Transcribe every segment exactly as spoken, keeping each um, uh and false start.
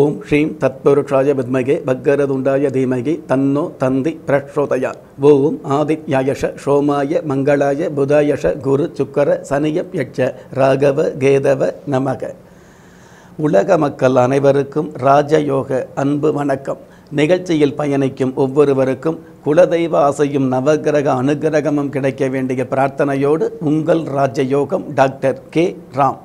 ಓಂ ಶ್ರೀಂ ತತ್ಪುರುಷಾಯ ವಿದ್ಮಹೆ ಭಗ್ಗರದುಂಡಾಯ ಧೀಮಹಿ ತನ್ನೋ ತಂದಿ ಪ್ರಚೋದಯಾತ್. ಓಂ ಆದಿತ್ಯಾಯಶ ಸೋಮಾಯ ಮಂಗಳಾಯ ಬುಧಾಯಶ ಗುರು சுக்கர சனிய யட்ச ராகவ கேதவ நமக. உலக மக்கள் அனைவருக்கும் ராஜயோக அன்பு வணக்கம். நிகழ்ச்சியில் பயணிக்கும் ஒவ்வொருவருக்கும் குலதெய்வ ஆசையும் நவகிரக அனுகிரகமும் கிடைக்க வேண்டிய பிரார்த்தனையோடு உங்கள் ராஜயோகம் டாக்டர் கே ராம்.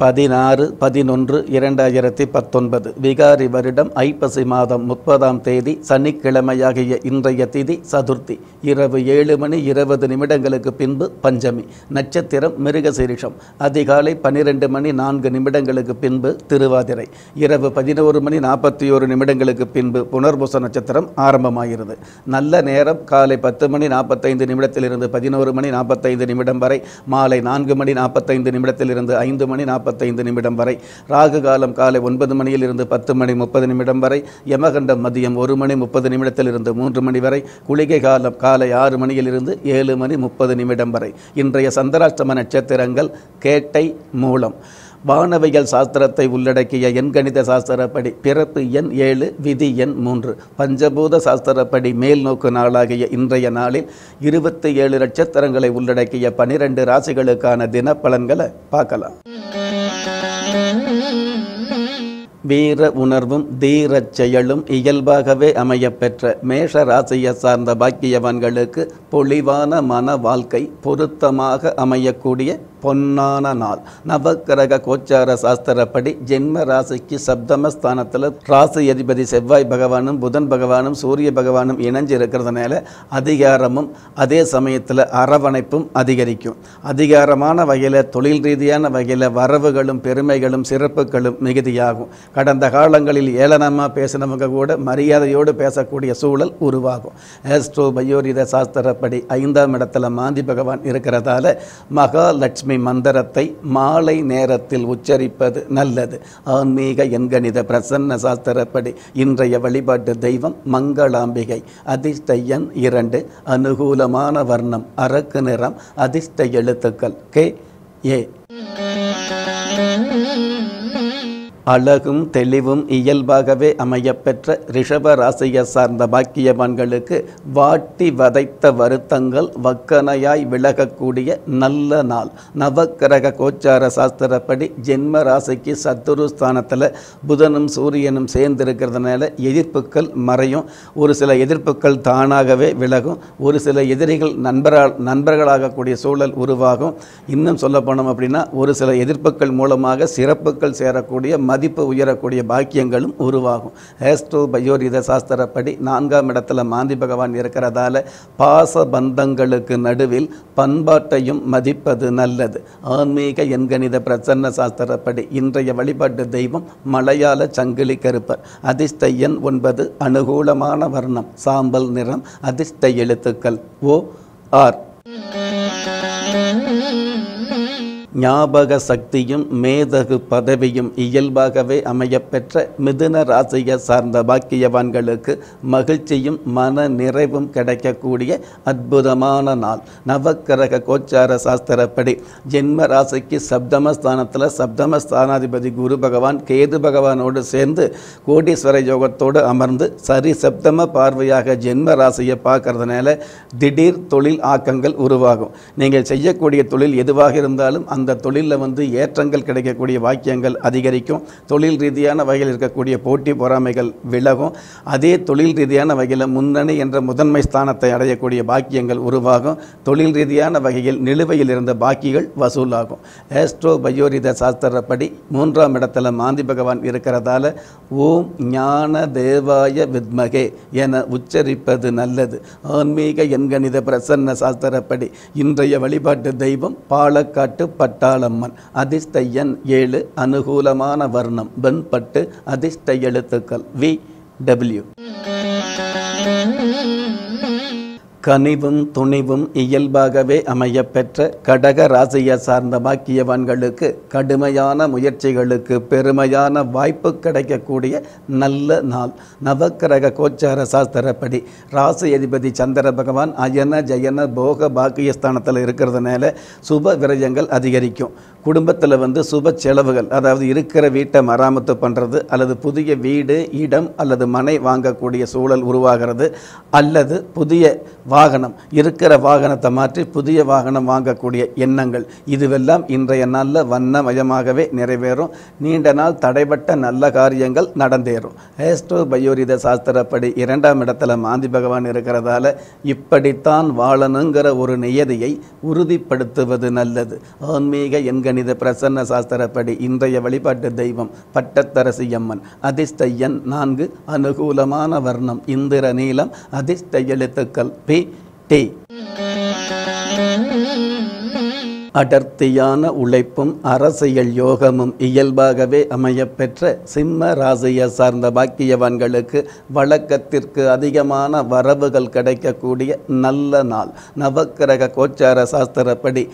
பதினாறு பதினொன்று இரண்டாயிரத்தி பத்தொன்பது விகாரி வருடம் ஐப்பசி மாதம் முப்பதாம் தேதி சனிக்கிழமையாகிய இன்றைய திதி சதுர்த்தி. இரவு ஏழு மணி இருபது நிமிடங்களுக்கு பின்பு பஞ்சமி. நட்சத்திரம் மிருகசீரிஷம். அதிகாலை பன்னிரெண்டு மணி நான்கு நிமிடங்களுக்கு பின்பு திருவாதிரை. இரவு பதினோரு மணி நாற்பத்தி ஓரு நிமிடங்களுக்கு பின்பு புனர்பூச நட்சத்திரம் ஆரம்பமாகிறது. நல்ல நேரம் காலை பத்து மணி நாற்பத்தைந்து நிமிடத்திலிருந்து பதினோரு மணி நாற்பத்தைந்து நிமிடம் வரை, மாலை நான்கு மணி நாற்பத்தைந்து நிமிடத்திலிருந்து ஐந்து மணி நாற்பத்தைந்து நிமிடம் வரை. ராகு காலம் காலை ஒன்பது மணியிலிருந்து பத்து மணி முப்பது நிமிடம் வரை. யமகண்டம் மதியம் ஒரு மணி முப்பது நிமிடத்திலிருந்து மூன்று மணி வரை. குளிகை காலம் காலை ஆறு மணியிலிருந்து ஏழு மணி முப்பது நிமிடம் வரை. இன்றைய சந்திராஷ்டம நட்சத்திரங்கள் கேட்டை மூலம். வானவியல் சாஸ்திரத்தை உள்ளடக்கிய எண்கணித சாஸ்திரப்படி பிறப்பு எண் ஏழு, விதி எண் மூன்று. பஞ்சபூத சாஸ்திரப்படி மேல் நோக்கு நாளாகிய இன்றைய நாளில் இருபத்தி ஏழு நட்சத்திரங்களை உள்ளடக்கிய பனிரெண்டு ராசிகளுக்கான தினப்பலன்களை பார்க்கலாம். வீர உணர்வும் தீர செயலும் இயல்பாகவே அமையப்பெற்ற மேஷ ராசியை சார்ந்த பாக்கியவான்களுக்கு பொலிவான மன வாழ்க்கை பொருத்தமாக அமையக்கூடிய பொன்னான நாள். நவக்கிரக கோச்சார சாஸ்திரப்படி ஜென்ம ராசிக்கு சப்தமஸ்தானத்தில் ராசி அதிபதி செவ்வாய் பகவானும் புதன் பகவானும் சூரிய பகவானும் இணைஞ்சு இருக்கிறதுனால அதிகாரமும் அதே சமயத்தில் அரவணைப்பும் அதிகரிக்கும். அதிகாரமான வகையில் தொழில் ரீதியான வகையில் வரவுகளும் பெருமைகளும் சிறப்புகளும் மிகுதியாகும். கடந்த காலங்களில் ஏளனமாக பேசினவங்க கூட மரியாதையோடு பேசக்கூடிய சூழல் உருவாகும். ஆஸ்ட்ரோ பயோரித சாஸ்திரப்படி ஐந்தாம் இடத்துல மாந்தி பகவான் இருக்கிறதால மகாலட்சுமி மந்திரத்தை மாலை நேரத்தில் உச்சரிப்பது நல்லது. ஆன்மீக எண்கணித பிரசன்ன சாஸ்திரப்படி இன்றைய வழிபாட்டு தெய்வம் மங்களாம்பிகை. அதிர்ஷ்ட எண் இரண்டு. அனுகூலமான வர்ணம் அரக்கு நிறம். அதிர்ஷ்ட எழுத்துக்கள் கே ஏ. அழகும் தெளிவும் இயல்பாகவே அமையப்பெற்ற ரிஷப ராசியை சார்ந்த பாக்கியவான்களுக்கு வாட்டி வதைத்த வருத்தங்கள் வக்கனையாய் விலகக்கூடிய நல்ல நாள். நவக்கிரக கோச்சார சாஸ்திரப்படி ஜென்ம ராசிக்கு சத்துரு ஸ்தானத்தில் புதனும் சூரியனும் சேர்ந்திருக்கிறதுனால எதிர்ப்புகள் மறையும். ஒரு சில எதிர்ப்புகள் தானாகவே விலகும். ஒரு சில எதிரிகள் நண்பரால் நண்பர்களாகக்கூடிய சூழல் உருவாகும். இன்னும் சொல்ல போனோம் அப்படின்னா ஒரு சில எதிர்ப்புகள் மூலமாக சிறப்புகள் சேரக்கூடிய மதிப்பு உயரக்கூடிய பாக்கியங்களும் உருவாகும். ஆஸ்ட்ரோ பயோரித சாஸ்திரப்படி நான்காம் இடத்துல மாந்தி பகவான் இருக்கிறதால பாச பந்தங்களுக்கு நடுவில் பண்பாட்டையும் மதிப்பது நல்லது. ஆன்மீக எண்கணித பிரசன்ன சாஸ்திரப்படி இன்றைய வழிபாட்டு தெய்வம் மலையாள சங்கிலி கருப்பர். அதிர்ஷ்ட எண் ஒன்பது. அனுகூலமான வர்ணம் சாம்பல் நிறம். அதிர்ஷ்ட எழுத்துக்கள் ஓ ஆர். ஞாபக சக்தியும் மேதகு பதவியும் இயல்பாகவே அமையப்பெற்ற மிதுன ராசியை சார்ந்த பாக்கியவான்களுக்கு மகிழ்ச்சியும் மன நிறைவும் கிடைக்கக்கூடிய அற்புதமான நாள். நவக்கிரக கோச்சார சாஸ்திரப்படி ஜென்ம ராசிக்கு சப்தமஸ்தானத்தில் சப்தமஸ்தானாதிபதி குரு பகவான் கேது பகவானோடு சேர்ந்து கோடீஸ்வர யோகத்தோடு அமர்ந்து சரி சப்தம பார்வையாக ஜென்ம ராசியை பார்க்கறதுனால திடீர் தொழில் ஆக்கங்கள் உருவாகும். நீங்கள் செய்யக்கூடிய தொழில் எதுவாக இருந்தாலும் அந்த அந்த தொழிலில் வந்து ஏற்றங்கள் கிடைக்கக்கூடிய வாக்கியங்கள் அதிகரிக்கும். தொழில் ரீதியான வகையில் இருக்கக்கூடிய போட்டி பொறாமைகள் விலகும். அதே தொழில் ரீதியான வகையில் முன்னணி என்ற முதன்மை ஸ்தானத்தை அடையக்கூடிய பாக்கியங்கள் உருவாகும். தொழில் ரீதியான வகையில் நிலுவையில் இருந்த பாக்கிகள் வசூலாகும். ஆஸ்ட்ரோ பயோரித சாஸ்திரப்படி மூன்றாம் இடத்துல மாந்தி பகவான் இருக்கிறதால ஓம் ஞான தேவாய வித்மகே என உச்சரிப்பது நல்லது. ஆன்மீக எண்கணித பிரசன்ன சாஸ்திரப்படி இன்றைய வழிபாட்டு தெய்வம் பாலக்காட்டு பட்டாளம்மன். அதிர்ஷ்ட எண் ஏழு. அனுகூலமான வர்ணம் வெண்பட்டு. அதிர்ஷ்ட எழுத்துக்கள் வி டபிள்யூ. கனிவும் துணிவும் இயல்பாகவே அமையப்பெற்ற கடக ராசியை சார்ந்த பாக்கியவான்களுக்கு கடுமையான முயற்சிகளுக்கு பெருமையான வாய்ப்பு கிடைக்கக்கூடிய நல்ல நாள். நவக்கிரக கோச்சார சாஸ்திரப்படி ராசி அதிபதி சந்திர பகவான் அயன ஜயன போக பாக்கியஸ்தானத்தில் இருக்கிறதுனால சுப விரயங்கள் அதிகரிக்கும். குடும்பத்தில் வந்து சுப செலவுகள், அதாவது இருக்கிற வீட்டை மராமத்து பண்ணுறது அல்லது புதிய வீடு இடம் அல்லது மனை வாங்கக்கூடிய சூழல் உருவாகிறது, அல்லது புதிய வாகனம், இருக்கிற வாகனத்தை மாற்றி புதிய வாகனம் வாங்கக்கூடிய எண்ணங்கள், இதுவெல்லாம் இன்றைய நாளில் வண்ணமயமாகவே நிறைவேறும். நீண்ட நாள் தடைபட்ட நல்ல காரியங்கள் நடந்தேறும். ஆஸ்ட்ரோ பயோரித சாஸ்திரப்படி இரண்டாம் இடத்துல மாந்தி பகவான் இருக்கிறதால இப்படித்தான் வாழணுங்கிற ஒரு நியதியை உறுதிப்படுத்துவது நல்லது. ஆன்மீக எண்கணித பிரசன்ன சாஸ்திரப்படி இன்றைய வழிபாட்டு தெய்வம் பட்டத்தரசி அம்மன். அதிஷ்டையன் நான்கு, அனுகூலமான வர்ணம் இந்திர நீலம், அதிஷ்ட எழுத்துக்கள் பி டி. அடர்த்தியான உழைப்பும் அரசியல் யோகமும் இயல்பாகவே அமையப்பெற்ற சிம்ம ராசியை சார்ந்த பாக்கியவான்களுக்கு வழக்கத்திற்கு அதிகமான வரவுகள் கிடைக்கக்கூடிய நல்ல நாள். நவக்கிரக கோச்சார சாஸ்திரப்படி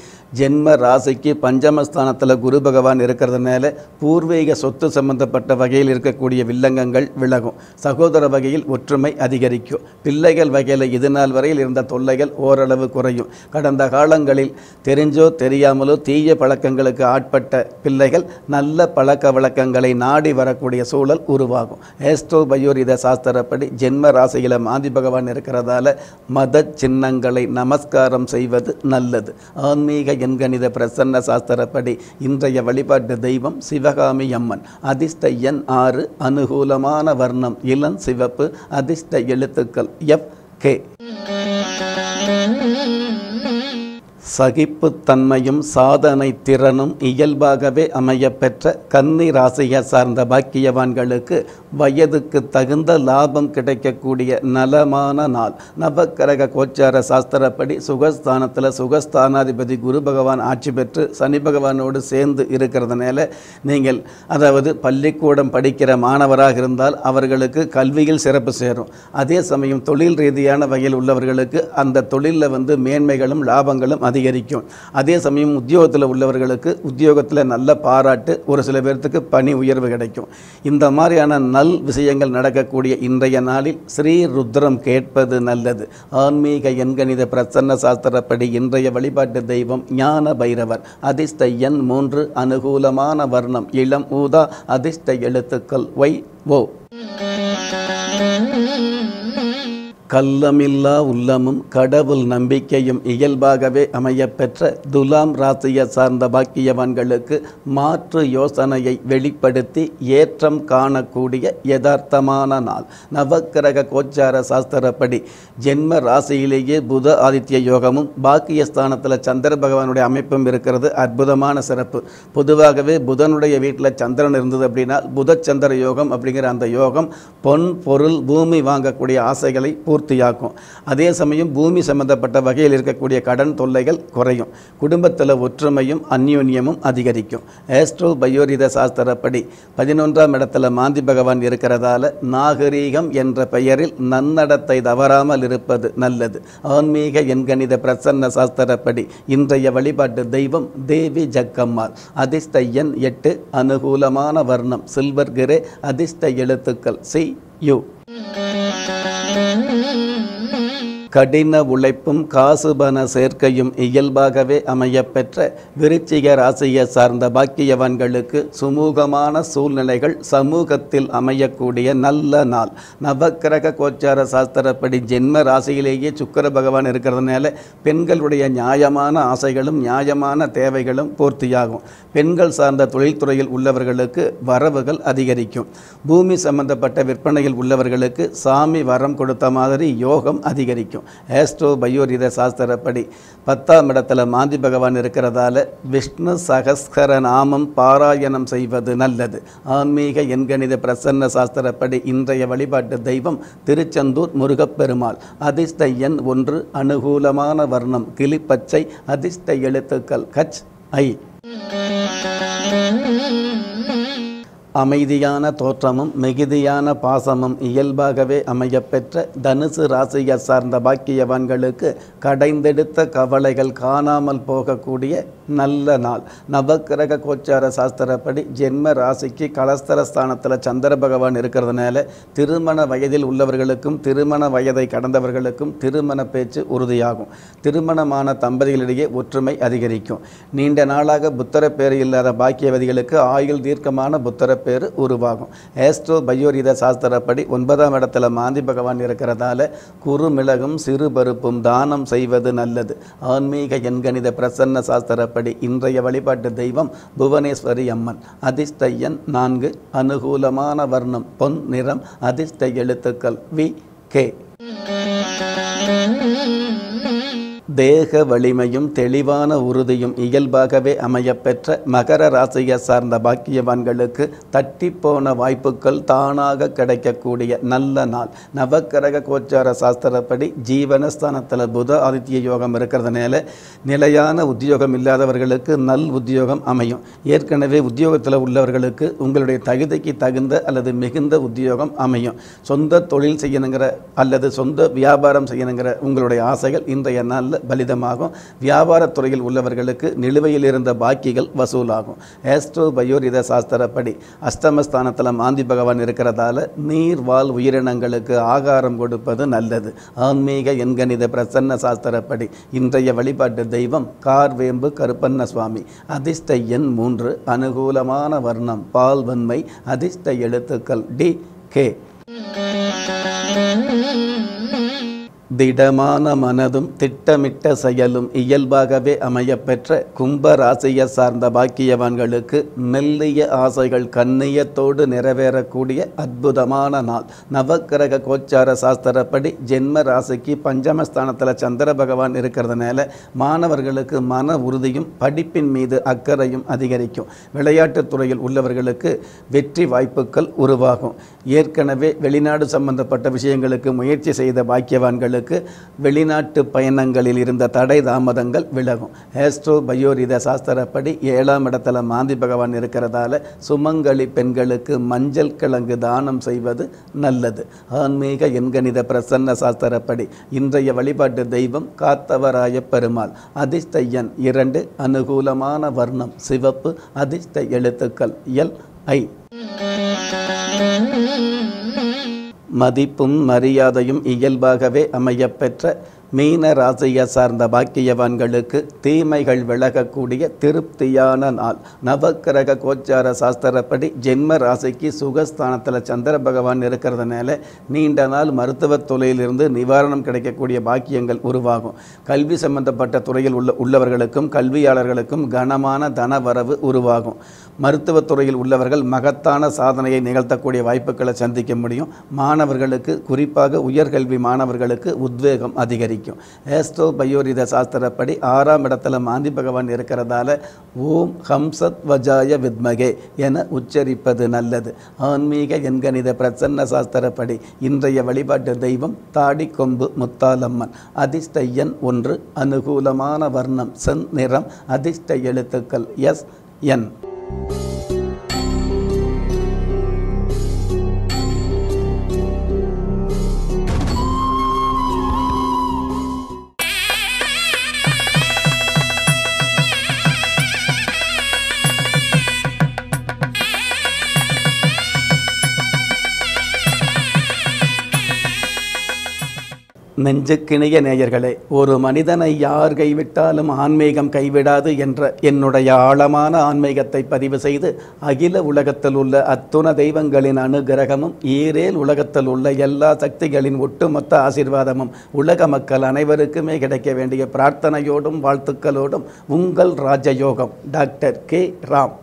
ஜென்ம ராசிக்கு பஞ்சமஸ்தானத்தில் குரு பகவான் இருக்கிறதுனால பூர்வீக சொத்து சம்பந்தப்பட்ட வகையில் இருக்கக்கூடிய வில்லங்கங்கள் விலகும். சகோதர வகையில் ஒற்றுமை அதிகரிக்கும். பிள்ளைகள் வகையில் இதுநாள் வரையில் இருந்த தொல்லைகள் ஓரளவு குறையும். கடந்த காலங்களில் தெரிஞ்சோ தெரியாமலோ தீய பழக்கங்களுக்கு ஆட்பட்ட பிள்ளைகள் நல்ல பழக்க வழக்கங்களை நாடி வரக்கூடிய சூழல் உருவாகும். ஏஸ்ட்ரோ பயோரித சாஸ்திரப்படி ஜென்ம ராசியில் மாந்தி பகவான் இருக்கிறதால மத சின்னங்களை நமஸ்காரம் செய்வது நல்லது. ஆன்மீக எண்கணித பிரசன்ன சாஸ்திரப்படி இன்றைய வழிபாட்டு தெய்வம் சிவகாமி அம்மன். அதிர்ஷ்ட எண் ஆறு, அனுகூலமான வர்ணம் இளம் சிவப்பு, அதிர்ஷ்ட எழுத்துக்கள் எஃப் கே. சகிப்புத்தன்மையும் சாதனை திறனும் இயல்பாகவே அமையப்பெற்ற கன்னி ராசியை சார்ந்த பாக்கியவான்களுக்கு வயதுக்கு தகுந்த லாபம் கிடைக்கக்கூடிய நலமான நாள். நவக்கிரக கோச்சார சாஸ்திரப்படி சுகஸ்தானத்தில் சுகஸ்தானாதிபதி குரு பகவான் ஆட்சி பெற்று சனி பகவானோடு சேர்ந்து இருக்கிறதுனால நீங்கள், அதாவது பள்ளிக்கூடம் படிக்கிற மாணவராக இருந்தால் அவர்களுக்கு கல்வியில் சிறப்பு சேரும். அதே சமயம் தொழில் ரீதியான வகையில் உள்ளவர்களுக்கு அந்த தொழிலில் வந்து மேன்மைகளும் லாபங்களும் அதிகரிக்கும். அதே சமயம் உத்தியோகத்தில் உள்ளவர்களுக்கு உத்தியோகத்தில் நல்ல பாராட்டு, ஒரு சில பேர்த்துக்கு பணி உயர்வு கிடைக்கும். இந்த மாதிரியான நல் விஷயங்கள் நடக்கக்கூடிய இன்றைய நாளில் ஸ்ரீ ருத்ரம் கேட்பது நல்லது. ஆன்மீக எண்கணித பிரசன்ன சாஸ்திரப்படி இன்றைய வழிபாட்டு தெய்வம் ஞான பைரவர். அதிர்ஷ்ட எண் மூன்று, அனுகூலமான வர்ணம் இளம் ஊதா, அதிர்ஷ்ட எழுத்துக்கள் ஒய் ஓ. கள்ளமில்லா உள்ளமும் கடவுள் நம்பிக்கையும் இயல்பாகவே அமையப்பெற்ற துலாம் ராசியை சார்ந்த பாக்கியவான்களுக்கு மாற்று யோசனையை வெளிப்படுத்தி ஏற்றம் காணக்கூடிய யதார்த்தமான நாள். நவக்கிரக கோச்சார சாஸ்திரப்படி ஜென்ம ராசியிலேயே புத ஆதித்ய யோகமும் பாக்கியஸ்தானத்தில் சந்திர பகவானுடைய அமைப்பும் இருக்கிறது. அற்புதமான சிறப்பு. பொதுவாகவே புதனுடைய வீட்டில் சந்திரன் இருந்தது அப்படின்னா புத சந்திர யோகம் அப்படிங்கிற அந்த யோகம் பொன் பொருள் பூமி வாங்கக்கூடிய ஆசைகளை பூர்த்தியாக்கும். அதே சமயம் பூமி சம்பந்தப்பட்ட வகையில் இருக்கக்கூடிய கடன் தொல்லைகள் குறையும். குடும்பத்தில் ஒற்றுமையும் அந்யோன்யமும் அதிகரிக்கும். ஆஸ்ட்ரோ பயோரித சாஸ்திரப்படி பதினொன்றாம் இடத்துல மாந்தி பகவான் இருக்கிறதால நாகரீகம் என்ற பெயரில் நன்னடத்தை தவறாமல் இருப்பது நல்லது. ஆன்மீக எண்கணித பிரசன்ன சாஸ்திரப்படி இன்றைய வழிபாட்டு தெய்வம் தேவி ஜக்கம்மாள். அதிர்ஷ்ட எண் எட்டு, அனுகூலமான வர்ணம் சில்வர் கிரே, அதிர்ஷ்ட எழுத்துக்கள் சி யு. கடின உழைப்பும் காசுபன சேர்க்கையும் இயல்பாகவே அமையப்பெற்ற விருச்சிக ராசியை சார்ந்த பாக்கியவான்களுக்கு சுமூகமான சூழ்நிலைகள் சமூகத்தில் அமையக்கூடிய நல்ல நாள். நவக்கிரக கோச்சார சாஸ்திரப்படி ஜென்ம ராசியிலேயே சுக்கிர பகவான் இருக்கிறதுனால பெண்களுடைய நியாயமான ஆசைகளும் நியாயமான தேவைகளும் பூர்த்தியாகும். பெண்கள் சார்ந்த தொழில்துறையில் உள்ளவர்களுக்கு வரவுகள் அதிகரிக்கும். பூமி சம்பந்தப்பட்ட விற்பனையில் உள்ளவர்களுக்கு சாமி வரம் கொடுத்த மாதிரி யோகம் அதிகரிக்கும். ஆஸ்ட்ரோ பயோரித சாஸ்திரப்படி பத்தாம் இடத்துல மாந்தி பகவான் இருக்கிறதால விஷ்ணு சகஸ்கர நாமம் பாராயணம் செய்வது நல்லது. ஆன்மீக எண்கணித பிரசன்ன சாஸ்திரப்படி இன்றைய வழிபாட்டு தெய்வம் திருச்செந்தூர் முருகப்பெருமாள். அதிர்ஷ்ட எண் ஒன்று, அனுகூலமான வர்ணம் கிளிப்பச்சை, அதிர்ஷ்ட எழுத்துக்கள் கச் ஐ. அமைதியான தோற்றமும் மிகுதியான பாசமும் இயல்பாகவே அமையப்பெற்ற தனுசு ராசியை சார்ந்த பாக்கியவான்களுக்கு கடைந்தெடுத்த கவலைகள் காணாமல் போகக்கூடிய நல்ல நாள். நவக்கிரக கோச்சார சாஸ்திரப்படி ஜென்ம ராசிக்கு கலஸ்தரஸ்தானத்தில் சந்திர பகவான் இருக்கிறதுனால திருமண வயதில் உள்ளவர்களுக்கும் திருமண வயதை கடந்தவர்களுக்கும் திருமண பேச்சு உறுதியாகும். திருமணமான தம்பதிகளிடையே ஒற்றுமை அதிகரிக்கும். நீண்ட நாளாக புத்தர பேர் இல்லாத பாக்கியவதிகளுக்கு ஆயுள் தீர்க்கமான புத்தர பேர் உருவாகும். ஏஸ்ட்ரோ பயோரீத சாஸ்திரப்படி ஒன்பதாம் இடத்துல மாந்தி பகவான் இருக்கிறதால குறுமிளகும் சிறு பருப்பும் தானம் செய்வது நல்லது. ஆன்மீக எண்கணித பிரசன்ன சாஸ்திரப்படி இன்றைய வழிபாட்டு தெய்வம் புவனேஸ்வரி அம்மன். அதிஷ்டயன் நான்கு. அனுகூலமான வர்ணம் பொன் நிறம். அதிர்ஷ்ட எழுத்துக்கள் வி கே. தேக வலிமையும் தெளிவான உறுதியும் இயல்பாகவே அமையப்பெற்ற மகர ராசியை சார்ந்த பாக்கியவான்களுக்கு தட்டிப்போன வாய்ப்புகள் தானாக கிடைக்கக்கூடிய நல்ல நாள். நவக்கிரக கோச்சார சாஸ்திரப்படி ஜீவனஸ்தானத்தில் புத ஆதித்ய யோகம் இருக்கிறதுனால நிலையான உத்தியோகம் இல்லாதவர்களுக்கு நல் உத்தியோகம் அமையும். ஏற்கனவே உத்தியோகத்தில் உள்ளவர்களுக்கு உங்களுடைய தகுதிக்கு தகுந்த அல்லது மிகுந்த உத்தியோகம் அமையும். சொந்த தொழில் செய்யணுங்கிற அல்லது சொந்த வியாபாரம் செய்யணுங்கிற உங்களுடைய ஆசைகள் இன்றைய நாள் பலிதமாகும். வியாபாரத் துறையில் உள்ளவர்களுக்கு நிலுவையில் இருந்த பாக்கிகள் வசூலாகும். ஆஸ்ட்ரோ பயோரித சாஸ்திரப்படி அஷ்டமஸ்தானத்தில் மாந்தி பகவான் இருக்கிறதால நீர் வாழ் உயிரினங்களுக்கு ஆகாரம் கொடுப்பது நல்லது. ஆன்மீக எண்கணித பிரசன்ன சாஸ்திரப்படி இன்றைய வழிபாட்டு தெய்வம் கார்வேம்பு கருப்பண்ண சுவாமி. அதிர்ஷ்ட எண் மூன்று. அனுகூலமான வர்ணம் பால் வன்மை. அதிர்ஷ்ட எழுத்துக்கள் டி கே. திடமான மனதும் திட்டமிட்ட செயலும் இயல்பாகவே அமையப்பெற்ற கும்ப ராசியை சார்ந்த பாக்கியவான்களுக்கு மெல்லிய ஆசைகள் கண்ணியத்தோடு நிறைவேறக்கூடிய அற்புதமான நாள். நவக்கிரக கோச்சார சாஸ்திரப்படி ஜென்ம ராசிக்கு பஞ்சமஸ்தானத்தில் சந்திர பகவான் இருக்கிறதுனால மாணவர்களுக்கு மன உறுதியும் படிப்பின் மீது அக்கறையும் அதிகரிக்கும். விளையாட்டுத் துறையில் உள்ளவர்களுக்கு வெற்றி வாய்ப்புகள் உருவாகும். ஏற்கனவே வெளிநாடு சம்பந்தப்பட்ட விஷயங்களுக்கு முயற்சி செய்த பாக்கியவான்களுக்கு வெளிநாட்டு பயணங்களில் இருந்த தடை தாமதங்கள் விலகும். ஆஸ்ட்ரோ பயோரீத சாஸ்திரப்படி ஏழாம் இடத்துல மாந்தி பகவான் இருக்கிறதால சுமங்கலி பெண்களுக்கு மஞ்சள் கிழங்கு தானம் செய்வது நல்லது. ஆன்மீக எண்கணித பிரசன்ன சாஸ்திரப்படி இன்றைய வழிபாட்டு தெய்வம் காத்தவராய பெருமாள். அதிர்ஷ்ட எண் இரண்டு. அனுகூலமான வர்ணம் சிவப்பு. அதிர்ஷ்ட எழுத்துக்கள் எல் ஐ. மதிப்பும் மரியாதையும் இயல்பாகவே அமையப்பெற்ற மீன ராசியை சார்ந்த பாக்கியவான்களுக்கு தீமைகள் விலகக்கூடிய திருப்தியான நாள். நவக்கிரக கோச்சார சாஸ்திரப்படி ஜென்ம ராசிக்கு சுகஸ்தானத்தில் சந்திர பகவான் இருக்கிறதுனால நீண்ட நாள் மருத்துவத் துறையிலிருந்து நிவாரணம் கிடைக்கக்கூடிய பாக்கியங்கள் உருவாகும். கல்வி சம்பந்தப்பட்ட துறையில் உள்ள உள்ளவர்களுக்கும் கல்வியாளர்களுக்கும் கனமான தனவரவு உருவாகும். மருத்துவத் துறையில் உள்ளவர்கள் மகத்தான சாதனையை நிகழ்த்தக்கூடிய வாய்ப்புகளை சந்திக்க முடியும். மாணவர்களுக்கு குறிப்பாக உயர்கல்வி மாணவர்களுக்கு உத்வேகம் அதிகரிக்கும். ஏஸ்ட்ரோ பயோரித சாஸ்திரப்படி ஆறாம் இடத்துல மாந்தி பகவான் இருக்கிறதால ஓம் ஹம்சத் வஜாய வித்மகே என உச்சரிப்பது நல்லது. ஆன்மீக எண்கணித பிரசன்ன சாஸ்திரப்படி இன்றைய வழிபாட்டு தெய்வம் தாடிக்கொம்பு முத்தாலம்மன். அதிர்ஷ்ட எண் ஒன்று. அனுகூலமான வர்ணம் செந் நிறம். அதிர்ஷ்ட எழுத்துக்கள் எஸ் என். நெஞ்சுக்கிணைய நேயர்களே, ஒரு மனிதனை யார் கைவிட்டாலும் ஆன்மீகம் கைவிடாது என்ற என்னுடைய ஆழமான ஆன்மீகத்தை பதிவு செய்து அகில உலகத்தில் உள்ள அத்துண தெய்வங்களின் அனுகிரகமும் ஈரேல் உலகத்தில் உள்ள எல்லா சக்திகளின் ஒட்டுமொத்த ஆசீர்வாதமும் உலக மக்கள் அனைவருக்குமே கிடைக்க வேண்டிய பிரார்த்தனையோடும் வாழ்த்துக்களோடும் உங்கள் ராஜயோகம் டாக்டர் கே ராம்.